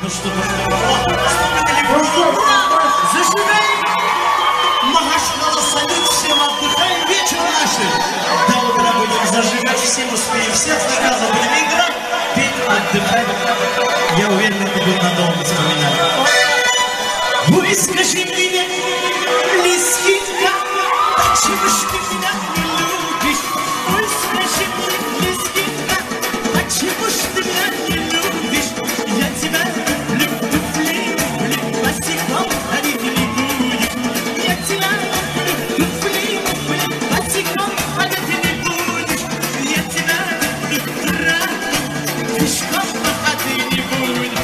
Ну что, зажигай! Магашу надо салют всем, отдыхаем вечер наши! До утра будем зажигать, все успеем, всех заказов будем играть, петь, отдыхать. Я уверен, это будет надолго вспоминать. Ой, скажи мне, близкинька, почему ж ты меня не любишь? Ой, скажи мне, близкинька, почему ж ты меня не любишь? Я тебя люблю, люблю, люблю, босиком ходить не будешь. Я тебя люблю, люблю, люблю, босиком ходить не будешь. Я тебя люблю, рад, пешком походить не будешь.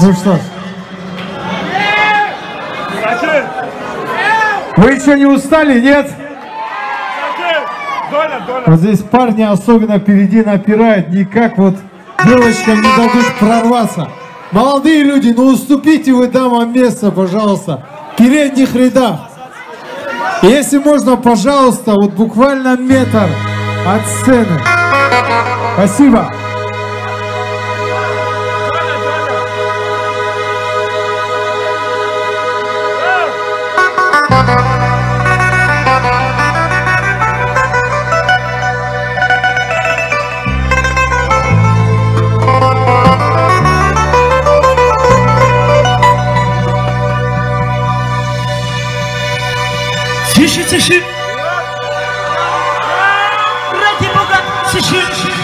Zresztą. Вы еще не устали, нет? Вот здесь парни особенно впереди напирают, никак вот девочкам не дадут прорваться. Молодые люди, ну уступите вы дамам место, пожалуйста, в передних рядах. Если можно, пожалуйста, вот буквально метр от сцены. Спасибо. Тише, тише! Ради Бога, тише!